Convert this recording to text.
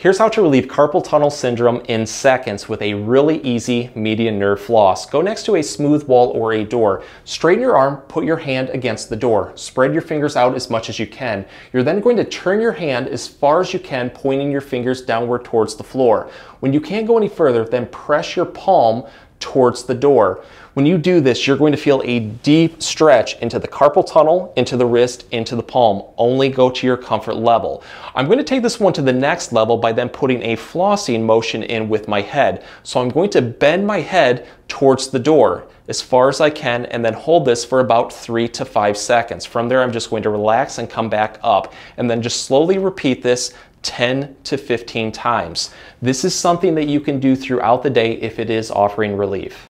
Here's how to relieve carpal tunnel syndrome in seconds with a really easy median nerve floss. Go next to a smooth wall or a door. Straighten your arm, put your hand against the door. Spread your fingers out as much as you can. You're then going to turn your hand as far as you can, pointing your fingers downward towards the floor. When you can't go any further, then press your palm towards the door. When you do this, you're going to feel a deep stretch into the carpal tunnel, into the wrist, into the palm. Only go to your comfort level. I'm going to take this one to the next level by then putting a flossing motion in with my head. So I'm going to bend my head towards the door as far as I can and then hold this for about 3 to 5 seconds. From there, I'm just going to relax and come back up and then just slowly repeat this 10 to 15 times. This is something that you can do throughout the day if it is offering relief.